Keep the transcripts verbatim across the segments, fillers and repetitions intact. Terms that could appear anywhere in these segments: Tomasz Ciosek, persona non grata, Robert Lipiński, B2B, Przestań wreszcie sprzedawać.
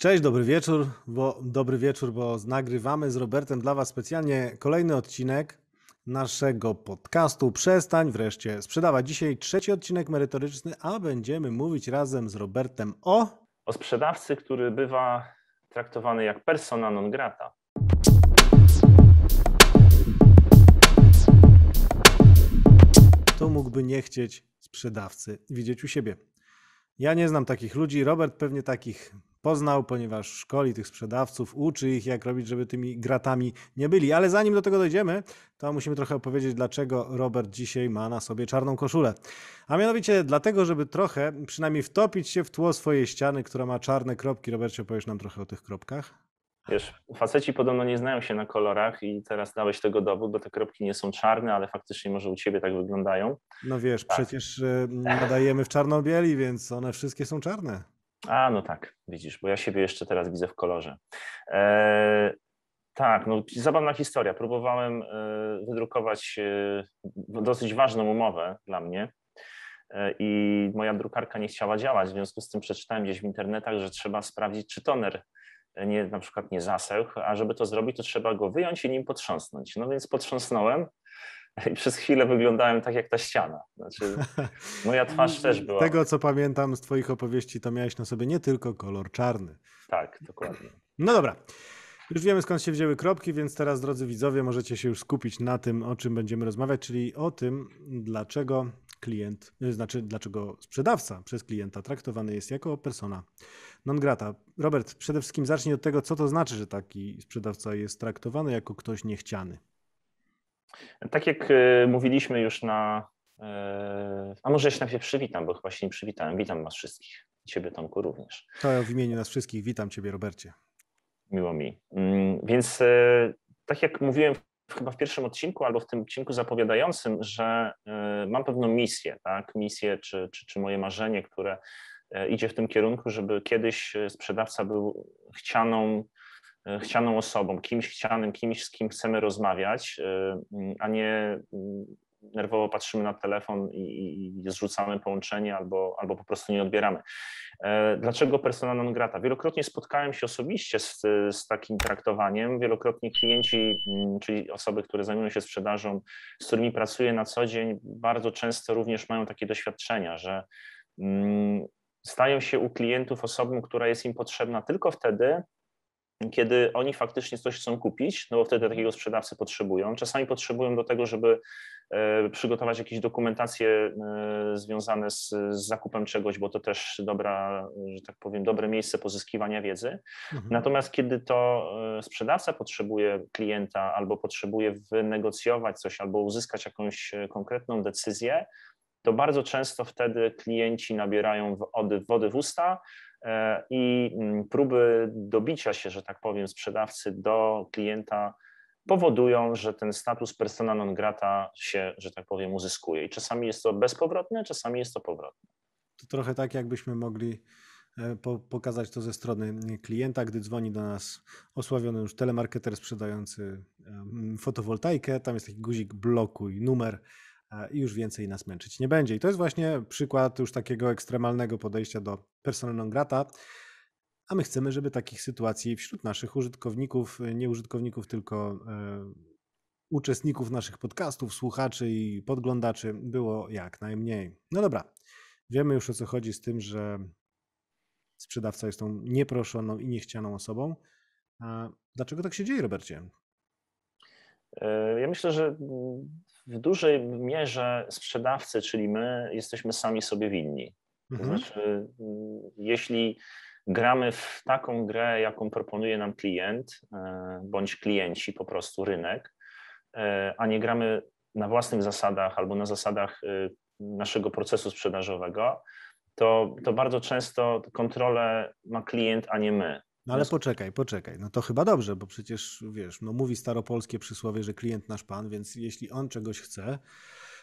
Cześć, dobry wieczór, bo dobry wieczór, bo nagrywamy z Robertem dla Was specjalnie kolejny odcinek naszego podcastu Przestań wreszcie sprzedawać. Dzisiaj trzeci odcinek merytoryczny, a będziemy mówić razem z Robertem o... O sprzedawcy, który bywa traktowany jak persona non grata. To mógłby nie chcieć sprzedawcy widzieć u siebie. Ja nie znam takich ludzi, Robert pewnie takich poznał, ponieważ szkoli tych sprzedawców, uczy ich jak robić, żeby tymi gratami nie byli. Ale zanim do tego dojdziemy, to musimy trochę opowiedzieć, dlaczego Robert dzisiaj ma na sobie czarną koszulę. A mianowicie dlatego, żeby trochę przynajmniej wtopić się w tło swojej ściany, która ma czarne kropki. Robercie, opowiesz nam trochę o tych kropkach? Wiesz, faceci podobno nie znają się na kolorach i teraz dałeś tego dowód, bo te kropki nie są czarne, ale faktycznie może u Ciebie tak wyglądają. No wiesz, tak. Przecież nadajemy w czarno-bieli, więc one wszystkie są czarne. A, no tak, widzisz, bo ja siebie jeszcze teraz widzę w kolorze. Eee, tak, no zabawna historia. Próbowałem wydrukować dosyć ważną umowę dla mnie i moja drukarka nie chciała działać, w związku z tym przeczytałem gdzieś w internetach, że trzeba sprawdzić, czy toner nie, na przykład nie zasechł, a żeby to zrobić, to trzeba go wyjąć i nim potrząsnąć. No więc potrząsnąłem i przez chwilę wyglądałem tak jak ta ściana. Znaczy, moja twarz też była... Tego, co pamiętam z Twoich opowieści, to miałeś na sobie nie tylko kolor czarny. Tak, dokładnie. No dobra. Już wiemy, skąd się wzięły kropki, więc teraz, drodzy widzowie, możecie się już skupić na tym, o czym będziemy rozmawiać, czyli o tym, dlaczego klient, znaczy dlaczego sprzedawca przez klienta traktowany jest jako persona non grata. Robert, przede wszystkim zacznij od tego, co to znaczy, że taki sprzedawca jest traktowany jako ktoś niechciany. Tak jak mówiliśmy już na... A może ja się najpierw przywitam, bo chyba się nie przywitałem. Witam Was wszystkich. Ciebie, Tomku, również. To ja w imieniu nas wszystkich witam Ciebie, Robercie. Miło mi. Więc tak jak mówiłem chyba w pierwszym odcinku albo w tym odcinku zapowiadającym, że mam pewną misję, tak? Misję czy, czy, czy moje marzenie, które idzie w tym kierunku, żeby kiedyś sprzedawca był chcianą chcianą osobą, kimś chcianym, kimś, z kim chcemy rozmawiać, a nie nerwowo patrzymy na telefon i zrzucamy połączenie albo, albo po prostu nie odbieramy. Dlaczego persona non grata? Wielokrotnie spotkałem się osobiście z, z takim traktowaniem. Wielokrotnie klienci, czyli osoby, które zajmują się sprzedażą, z którymi pracuję na co dzień, bardzo często również mają takie doświadczenia, że stają się u klientów osobą, która jest im potrzebna tylko wtedy, kiedy oni faktycznie coś chcą kupić, no bo wtedy takiego sprzedawcy potrzebują. Czasami potrzebują do tego, żeby przygotować jakieś dokumentacje związane z, z zakupem czegoś, bo to też dobra, że tak powiem, dobre miejsce pozyskiwania wiedzy. Mhm. Natomiast kiedy to sprzedawca potrzebuje klienta albo potrzebuje wynegocjować coś albo uzyskać jakąś konkretną decyzję, to bardzo często wtedy klienci nabierają wody, wody w usta i próby dobicia się, że tak powiem, sprzedawcy do klienta powodują, że ten status persona non grata się, że tak powiem, uzyskuje. I czasami jest to bezpowrotne, czasami jest to powrotne. To trochę tak, jakbyśmy mogli pokazać to ze strony klienta, gdy dzwoni do nas osławiony już telemarketer sprzedający fotowoltaikę, tam jest taki guzik blokuj numer, i już więcej nas męczyć nie będzie. I to jest właśnie przykład już takiego ekstremalnego podejścia do persona non grata, a my chcemy, żeby takich sytuacji wśród naszych użytkowników, nie użytkowników, tylko y, uczestników naszych podcastów, słuchaczy i podglądaczy było jak najmniej. No dobra, wiemy już, o co chodzi z tym, że sprzedawca jest tą nieproszoną i niechcianą osobą. A dlaczego tak się dzieje, Robercie? Ja myślę, że w dużej mierze sprzedawcy, czyli my, jesteśmy sami sobie winni. To znaczy, jeśli gramy w taką grę, jaką proponuje nam klient, bądź klienci, po prostu rynek, a nie gramy na własnych zasadach albo na zasadach naszego procesu sprzedażowego, to, to bardzo często kontrolę ma klient, a nie my. No ale poczekaj, poczekaj, no to chyba dobrze, bo przecież wiesz, no mówi staropolskie przysłowie, że klient nasz pan, więc jeśli on czegoś chce,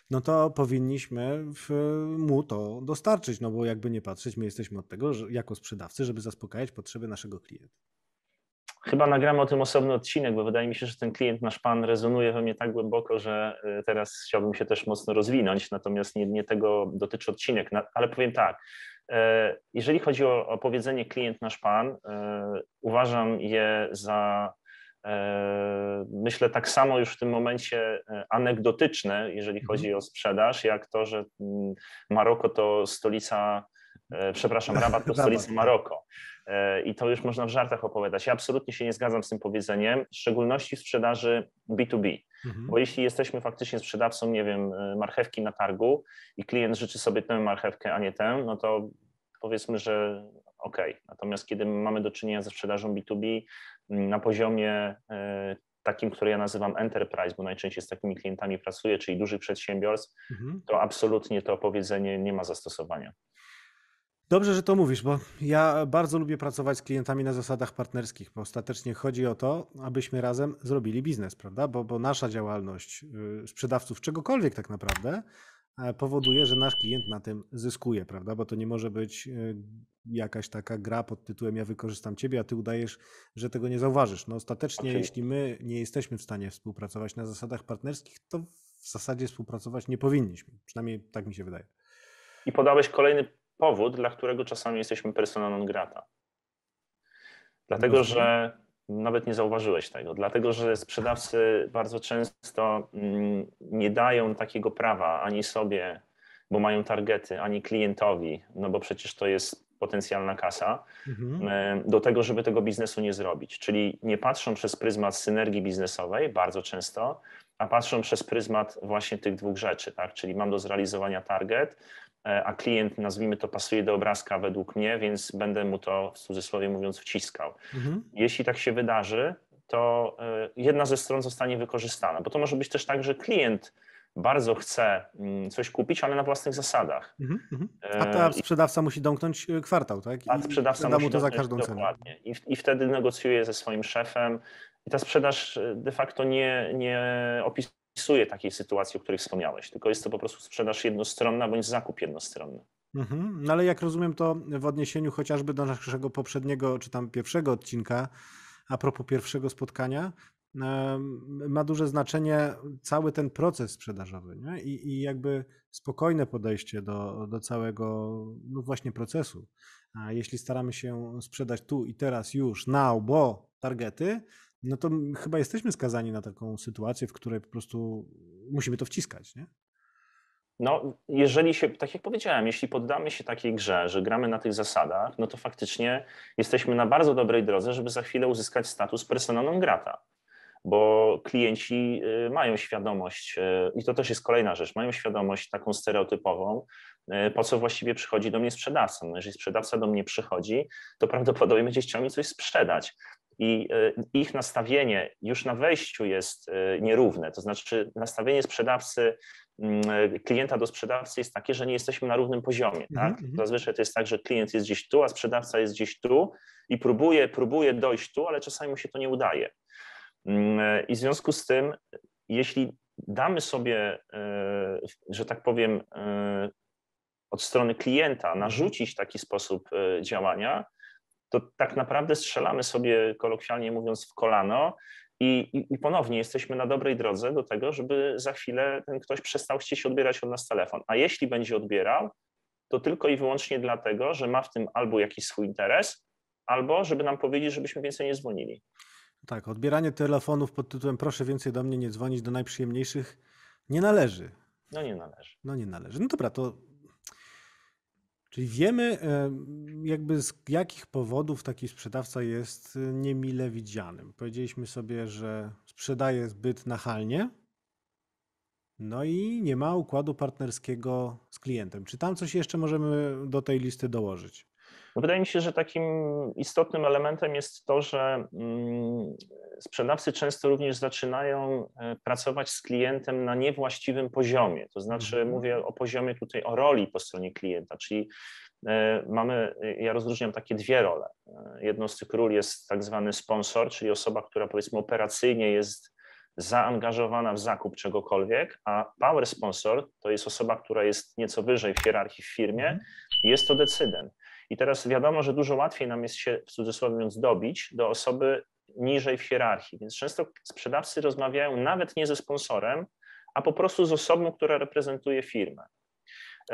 no to powinniśmy w, mu to dostarczyć, no bo jakby nie patrzeć, my jesteśmy od tego, że, jako sprzedawcy, żeby zaspokajać potrzeby naszego klienta. Chyba nagramy o tym osobny odcinek, bo wydaje mi się, że ten klient nasz pan rezonuje we mnie tak głęboko, że teraz chciałbym się też mocno rozwinąć, natomiast nie, nie tego dotyczy odcinek, ale powiem tak, Jeżeli chodzi o, o powiedzenie klient nasz pan, uważam je za, myślę, tak samo już w tym momencie anegdotyczne, jeżeli chodzi o sprzedaż, jak to, że Maroko to stolica, przepraszam, Rabat to stolica Maroko. I to już można w żartach opowiadać. Ja absolutnie się nie zgadzam z tym powiedzeniem, w szczególności w sprzedaży B dwa B, mhm. bo jeśli jesteśmy faktycznie sprzedawcą, nie wiem, marchewki na targu i klient życzy sobie tę marchewkę, a nie tę, no to powiedzmy, że okej. Okay. Natomiast kiedy mamy do czynienia ze sprzedażą B dwa B na poziomie takim, który ja nazywam enterprise, bo najczęściej z takimi klientami pracuję, czyli dużych przedsiębiorstw, mhm. to absolutnie to powiedzenie nie ma zastosowania. Dobrze, że to mówisz, bo ja bardzo lubię pracować z klientami na zasadach partnerskich, bo ostatecznie chodzi o to, abyśmy razem zrobili biznes, prawda? Bo, bo nasza działalność sprzedawców czegokolwiek tak naprawdę powoduje, że nasz klient na tym zyskuje, prawda? Bo to nie może być jakaś taka gra pod tytułem ja wykorzystam ciebie, a ty udajesz, że tego nie zauważysz. No ostatecznie, okay. jeśli my nie jesteśmy w stanie współpracować na zasadach partnerskich, to w zasadzie współpracować nie powinniśmy. Przynajmniej tak mi się wydaje. I podałeś kolejny powód, dla którego czasami jesteśmy persona non grata. Dlatego, że nawet nie zauważyłeś tego, dlatego, że sprzedawcy bardzo często nie dają takiego prawa ani sobie, bo mają targety, ani klientowi, no bo przecież to jest potencjalna kasa, mhm. do tego, żeby tego biznesu nie zrobić. Czyli nie patrzą przez pryzmat synergii biznesowej bardzo często, a patrzą przez pryzmat właśnie tych dwóch rzeczy, tak? Czyli mam do zrealizowania target, a klient, nazwijmy to, pasuje do obrazka według mnie, więc będę mu to, w cudzysłowie mówiąc, wciskał. Mhm. Jeśli tak się wydarzy, to jedna ze stron zostanie wykorzystana, bo to może być też tak, że klient bardzo chce coś kupić, ale na własnych zasadach. Mhm. A ta sprzedawca I... musi domknąć kwartał, tak? I a sprzedawca musi mu to za każdą cenę. Dokładnie. I, I wtedy negocjuje ze swoim szefem i ta sprzedaż de facto nie, nie opisuje Opisuje takiej sytuacji, o której wspomniałeś, tylko jest to po prostu sprzedaż jednostronna bądź zakup jednostronny. Mhm. No ale jak rozumiem, to w odniesieniu chociażby do naszego poprzedniego czy tam pierwszego odcinka, a propos pierwszego spotkania, ma duże znaczenie cały ten proces sprzedażowy, nie? I, i jakby spokojne podejście do, do całego no właśnie procesu. A jeśli staramy się sprzedać tu i teraz już, now, bo targety, no to chyba jesteśmy skazani na taką sytuację, w której po prostu musimy to wciskać, nie? No, jeżeli się, tak jak powiedziałem, jeśli poddamy się takiej grze, że gramy na tych zasadach, no to faktycznie jesteśmy na bardzo dobrej drodze, żeby za chwilę uzyskać status persona non grata, bo klienci mają świadomość, i to też jest kolejna rzecz, mają świadomość taką stereotypową, po co właściwie przychodzi do mnie sprzedawca. No, jeżeli sprzedawca do mnie przychodzi, to prawdopodobnie będzie chciał mi coś sprzedać. I ich nastawienie już na wejściu jest nierówne, to znaczy nastawienie sprzedawcy, klienta do sprzedawcy jest takie, że nie jesteśmy na równym poziomie. Tak? Zazwyczaj to jest tak, że klient jest gdzieś tu, a sprzedawca jest gdzieś tu i próbuje, próbuje dojść tu, ale czasami mu się to nie udaje. I w związku z tym, jeśli damy sobie, że tak powiem, od strony klienta narzucić taki sposób działania, to tak naprawdę strzelamy sobie, kolokwialnie mówiąc, w kolano i, i, i ponownie jesteśmy na dobrej drodze do tego, żeby za chwilę ten ktoś przestał chcieć odbierać od nas telefon. A jeśli będzie odbierał, to tylko i wyłącznie dlatego, że ma w tym albo jakiś swój interes, albo żeby nam powiedzieć, żebyśmy więcej nie dzwonili. Tak, odbieranie telefonów pod tytułem proszę więcej do mnie nie dzwonić, do najprzyjemniejszych nie należy. No nie należy. No nie należy. No dobra, to... Czyli wiemy, jakby z jakich powodów taki sprzedawca jest niemile widzianym. Powiedzieliśmy sobie, że sprzedaje zbyt nachalnie, no i nie ma układu partnerskiego z klientem. Czy tam coś jeszcze możemy do tej listy dołożyć? Wydaje mi się, że takim istotnym elementem jest to, że sprzedawcy często również zaczynają pracować z klientem na niewłaściwym poziomie. To znaczy mówię o poziomie tutaj, o roli po stronie klienta, czyli mamy, ja rozróżniam takie dwie role. Jedną z tych ról jest tak zwany sponsor, czyli osoba, która powiedzmy operacyjnie jest zaangażowana w zakup czegokolwiek, a power sponsor to jest osoba, która jest nieco wyżej w hierarchii w firmie i jest to decydent. I teraz wiadomo, że dużo łatwiej nam jest się, w cudzysłowie mówiąc, dobić do osoby niżej w hierarchii, więc często sprzedawcy rozmawiają nawet nie ze sponsorem, a po prostu z osobą, która reprezentuje firmę.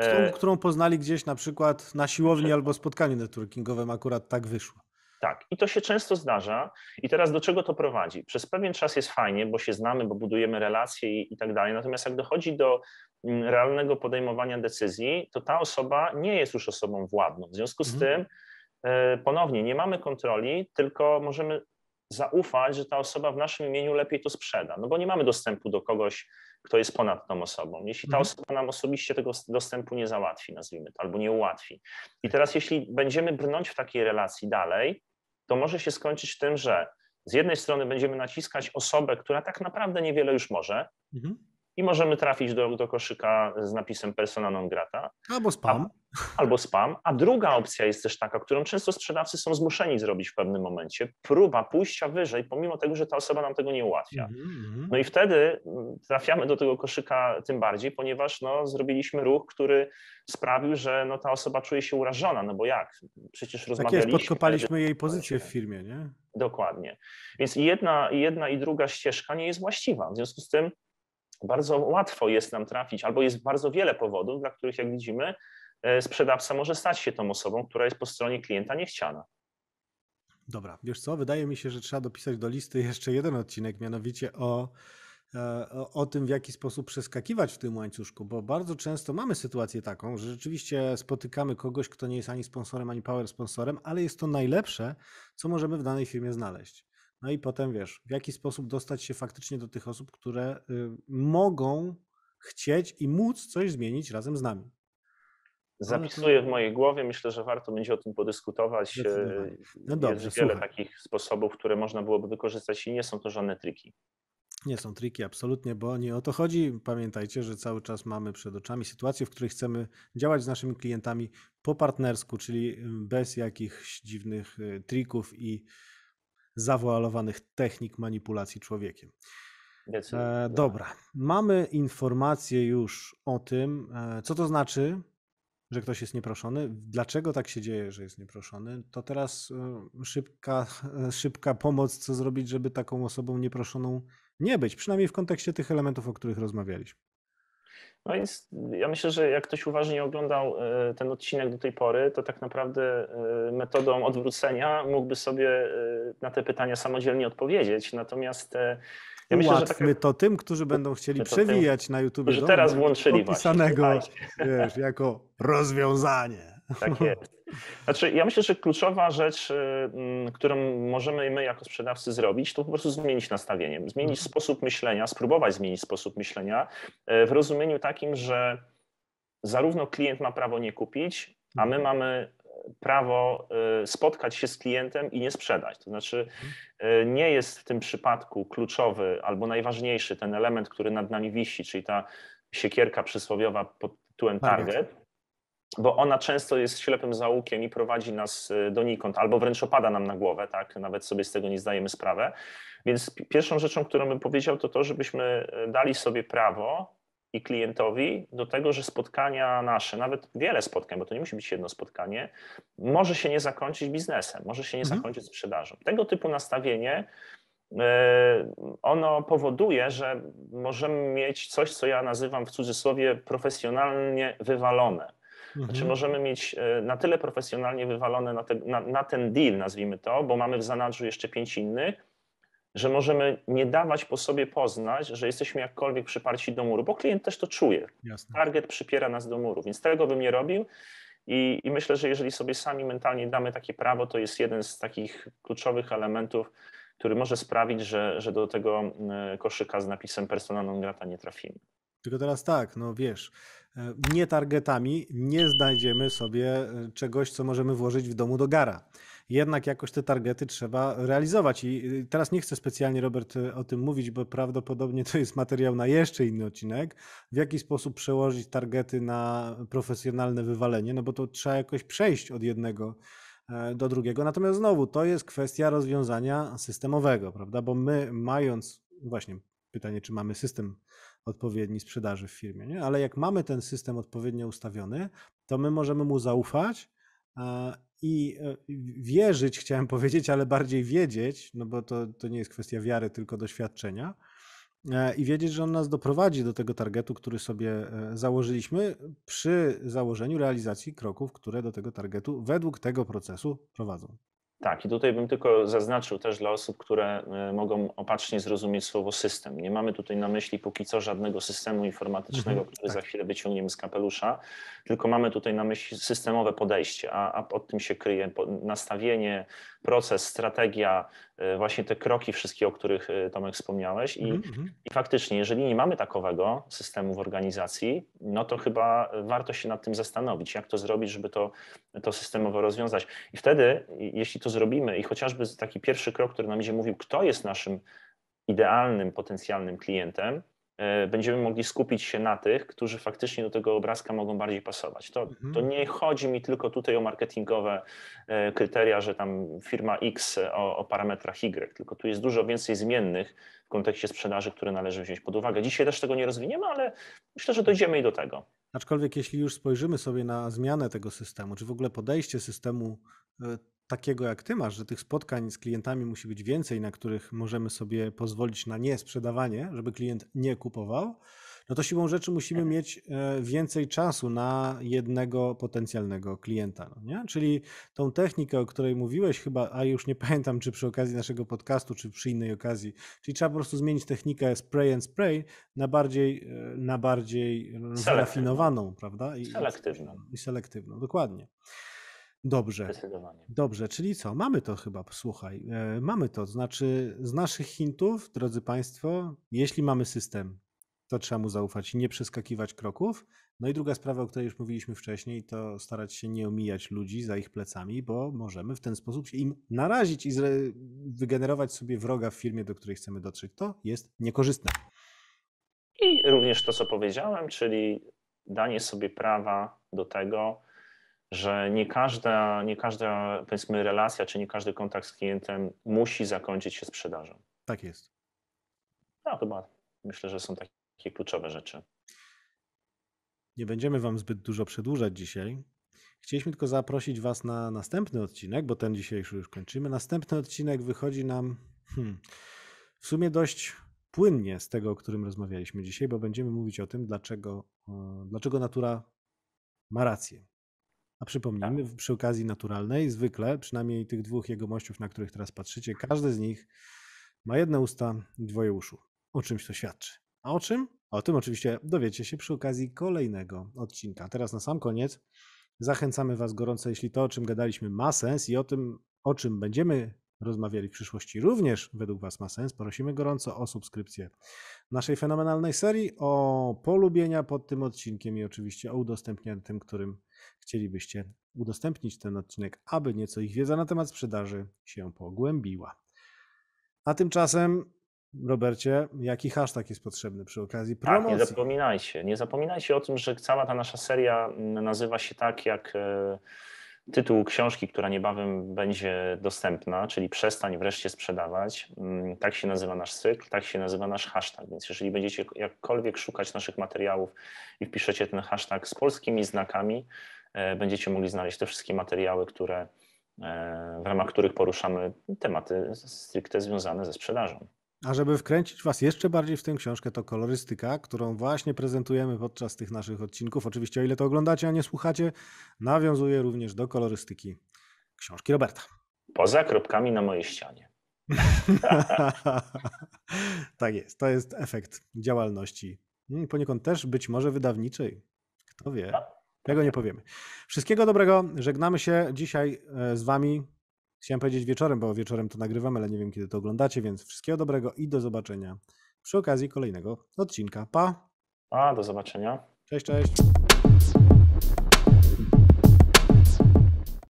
Którą, którą poznali gdzieś na przykład na siłowni albo spotkaniu networkingowym, akurat tak wyszło. Tak, i to się często zdarza. I teraz do czego to prowadzi? Przez pewien czas jest fajnie, bo się znamy, bo budujemy relacje i, i tak dalej. Natomiast jak dochodzi do realnego podejmowania decyzji, to ta osoba nie jest już osobą władną. W związku z mhm. tym ponownie nie mamy kontroli, tylko możemy zaufać, że ta osoba w naszym imieniu lepiej to sprzeda, no bo nie mamy dostępu do kogoś, kto jest ponad tą osobą. Jeśli ta osoba nam osobiście tego dostępu nie załatwi, nazwijmy to, albo nie ułatwi. I teraz jeśli będziemy brnąć w takiej relacji dalej, to może się skończyć tym, że z jednej strony będziemy naciskać osobę, która tak naprawdę niewiele już może mhm. i możemy trafić do, do koszyka z napisem persona non grata. Albo spam. Albo spam, a druga opcja jest też taka, którą często sprzedawcy są zmuszeni zrobić w pewnym momencie, próba pójścia wyżej, pomimo tego, że ta osoba nam tego nie ułatwia. No i wtedy trafiamy do tego koszyka tym bardziej, ponieważ no, zrobiliśmy ruch, który sprawił, że no, ta osoba czuje się urażona, no bo jak? Przecież rozmawialiśmy. Tak jest, podkopaliśmy jej pozycję w firmie, nie? Dokładnie. Więc jedna, jedna i druga ścieżka nie jest właściwa, w związku z tym bardzo łatwo jest nam trafić, albo jest bardzo wiele powodów, dla których, jak widzimy, sprzedawca może stać się tą osobą, która jest po stronie klienta niechciana. Dobra, wiesz co, wydaje mi się, że trzeba dopisać do listy jeszcze jeden odcinek, mianowicie o, o, o tym, w jaki sposób przeskakiwać w tym łańcuszku, bo bardzo często mamy sytuację taką, że rzeczywiście spotykamy kogoś, kto nie jest ani sponsorem, ani power sponsorem, ale jest to najlepsze, co możemy w danej firmie znaleźć. No i potem wiesz, w jaki sposób dostać się faktycznie do tych osób, które y, mogą chcieć i móc coś zmienić razem z nami. Zapisuję w mojej głowie, myślę, że warto będzie o tym podyskutować. No dobrze, jest wiele słuchaj. takich sposobów, które można byłoby wykorzystać i nie są to żadne triki. Nie są triki, absolutnie, bo nie o to chodzi. Pamiętajcie, że cały czas mamy przed oczami sytuację, w której chcemy działać z naszymi klientami po partnersku, czyli bez jakichś dziwnych trików i zawoalowanych technik manipulacji człowiekiem. E, dobra, mamy informację już o tym, co to znaczy, że ktoś jest nieproszony. Dlaczego tak się dzieje, że jest nieproszony? To teraz szybka, szybka pomoc, co zrobić, żeby taką osobą nieproszoną nie być, przynajmniej w kontekście tych elementów, o których rozmawialiśmy. No więc ja myślę, że jak ktoś uważnie oglądał ten odcinek do tej pory, to tak naprawdę metodą odwrócenia mógłby sobie na te pytania samodzielnie odpowiedzieć. Natomiast ja myślę, że tak jak... to tym, którzy będą chcieli przewijać tym, na YouTubie, że teraz włączyli opisanego, właśnie, wiesz, jako rozwiązanie. Tak jest. Znaczy, ja myślę, że kluczowa rzecz, którą możemy my jako sprzedawcy zrobić, to po prostu zmienić nastawienie, zmienić mhm. sposób myślenia, spróbować zmienić sposób myślenia w rozumieniu takim, że zarówno klient ma prawo nie kupić, a my mamy prawo spotkać się z klientem i nie sprzedać. To znaczy nie jest w tym przypadku kluczowy albo najważniejszy ten element, który nad nami wisi, czyli ta siekierka przysłowiowa pod tytułem target, bo ona często jest ślepym zaułkiem i prowadzi nas donikąd, albo wręcz opada nam na głowę, tak? Nawet sobie z tego nie zdajemy sprawy. Więc pierwszą rzeczą, którą bym powiedział, to to, żebyśmy dali sobie prawo i klientowi do tego, że spotkania nasze, nawet wiele spotkań, bo to nie musi być jedno spotkanie, może się nie zakończyć biznesem, może się nie mhm. zakończyć sprzedażą. Tego typu nastawienie, ono powoduje, że możemy mieć coś, co ja nazywam w cudzysłowie profesjonalnie wywalone. Znaczy możemy mieć na tyle profesjonalnie wywalone na, te, na, na ten deal, nazwijmy to, bo mamy w zanadrzu jeszcze pięć innych, że możemy nie dawać po sobie poznać, że jesteśmy jakkolwiek przyparci do muru, bo klient też to czuje. Jasne. Target przypiera nas do muru, więc tego bym nie robił i, i myślę, że jeżeli sobie sami mentalnie damy takie prawo, to jest jeden z takich kluczowych elementów, który może sprawić, że, że do tego koszyka z napisem persona non grata nie trafimy. Tylko teraz tak, no wiesz, nie targetami nie znajdziemy sobie czegoś, co możemy włożyć w domu do gara. Jednak jakoś te targety trzeba realizować i teraz nie chcę specjalnie, Robert, o tym mówić, bo prawdopodobnie to jest materiał na jeszcze inny odcinek, w jaki sposób przełożyć targety na profesjonalne wywalenie, no bo to trzeba jakoś przejść od jednego do drugiego. Natomiast znowu to jest kwestia rozwiązania systemowego, prawda, bo my mając, właśnie pytanie, czy mamy system odpowiedni sprzedaży w firmie, nie? Ale jak mamy ten system odpowiednio ustawiony, to my możemy mu zaufać i wierzyć, chciałem powiedzieć, ale bardziej wiedzieć, no bo to, to nie jest kwestia wiary, tylko doświadczenia, i wiedzieć, że on nas doprowadzi do tego targetu, który sobie założyliśmy przy założeniu realizacji kroków, które do tego targetu według tego procesu prowadzą. Tak, i tutaj bym tylko zaznaczył też dla osób, które mogą opacznie zrozumieć słowo system. Nie mamy tutaj na myśli póki co żadnego systemu informatycznego, mhm, który tak. za chwilę wyciągniemy z kapelusza, tylko mamy tutaj na myśli systemowe podejście, a, a pod tym się kryje nastawienie, proces, strategia, właśnie te kroki wszystkie, o których Tomek wspomniałeś. I, mhm, i faktycznie, jeżeli nie mamy takowego systemu w organizacji, no to chyba warto się nad tym zastanowić, jak to zrobić, żeby to, to systemowo rozwiązać. I wtedy, jeśli to zrobimy i chociażby taki pierwszy krok, który nam będzie mówił, kto jest naszym idealnym, potencjalnym klientem, będziemy mogli skupić się na tych, którzy faktycznie do tego obrazka mogą bardziej pasować. To, to nie chodzi mi tylko tutaj o marketingowe kryteria, że tam firma X o, o parametrach Y, tylko tu jest dużo więcej zmiennych w kontekście sprzedaży, które należy wziąć pod uwagę. Dzisiaj też tego nie rozwiniemy, ale myślę, że dojdziemy i do tego. Aczkolwiek jeśli już spojrzymy sobie na zmianę tego systemu, czy w ogóle podejście systemu takiego jak ty masz, że tych spotkań z klientami musi być więcej, na których możemy sobie pozwolić na niesprzedawanie, żeby klient nie kupował, no to siłą rzeczy musimy mieć więcej czasu na jednego potencjalnego klienta, no nie? Czyli tą technikę, o której mówiłeś chyba, a już nie pamiętam, czy przy okazji naszego podcastu, czy przy innej okazji, czyli trzeba po prostu zmienić technikę spray and spray na bardziej, na bardziej zarafinowaną, prawda? I selektywną. I selektywną, dokładnie. Dobrze, dobrze, czyli co? Mamy to chyba, słuchaj, mamy to, znaczy z naszych hintów, drodzy Państwo, jeśli mamy system, to trzeba mu zaufać i nie przeskakiwać kroków. No i druga sprawa, o której już mówiliśmy wcześniej, to starać się nie omijać ludzi za ich plecami, bo możemy w ten sposób się im narazić i wygenerować sobie wroga w firmie, do której chcemy dotrzeć. To jest niekorzystne. I również to, co powiedziałem, czyli danie sobie prawa do tego, że nie każda, nie każda, powiedzmy, relacja, czy nie każdy kontakt z klientem musi zakończyć się sprzedażą. Tak jest. No chyba myślę, że są takie kluczowe rzeczy. Nie będziemy Wam zbyt dużo przedłużać dzisiaj. Chcieliśmy tylko zaprosić Was na następny odcinek, bo ten dzisiejszy już kończymy. Następny odcinek wychodzi nam hmm, w sumie dość płynnie z tego, o którym rozmawialiśmy dzisiaj, bo będziemy mówić o tym, dlaczego, dlaczego natura ma rację. A przypomnijmy, tak. przy okazji naturalnej, zwykle, przynajmniej tych dwóch jegomościów, na których teraz patrzycie, każdy z nich ma jedne usta i dwoje uszu. O czymś to świadczy. A o czym? O tym oczywiście dowiecie się przy okazji kolejnego odcinka. Teraz na sam koniec zachęcamy Was gorąco, jeśli to, o czym gadaliśmy, ma sens i o tym, o czym będziemy rozmawiali w przyszłości, również według Was ma sens, prosimy gorąco o subskrypcję naszej fenomenalnej serii, o polubienia pod tym odcinkiem i oczywiście o udostępnienie tym, którym chcielibyście udostępnić ten odcinek, aby nieco ich wiedza na temat sprzedaży się pogłębiła. A tymczasem, Robercie, jaki hashtag jest potrzebny przy okazji promocji? Tak, nie zapominajcie, nie zapominajcie o tym, że cała ta nasza seria nazywa się tak jak tytuł książki, która niebawem będzie dostępna, czyli Przestań wreszcie sprzedawać. Tak się nazywa nasz cykl, tak się nazywa nasz hashtag, więc jeżeli będziecie jakkolwiek szukać naszych materiałów i wpiszecie ten hashtag z polskimi znakami, będziecie mogli znaleźć te wszystkie materiały, które, w ramach których poruszamy tematy stricte związane ze sprzedażą. A żeby wkręcić Was jeszcze bardziej w tę książkę, to kolorystyka, którą właśnie prezentujemy podczas tych naszych odcinków. Oczywiście o ile to oglądacie, a nie słuchacie, nawiązuje również do kolorystyki książki Roberta. Poza kropkami na mojej ścianie. Tak jest, to jest efekt działalności, poniekąd też być może wydawniczej. Kto wie, tego nie powiemy. Wszystkiego dobrego, żegnamy się dzisiaj z Wami. Chciałem powiedzieć wieczorem, bo wieczorem to nagrywamy, ale nie wiem, kiedy to oglądacie, więc wszystkiego dobrego i do zobaczenia przy okazji kolejnego odcinka. Pa! Pa, do zobaczenia. Cześć, cześć.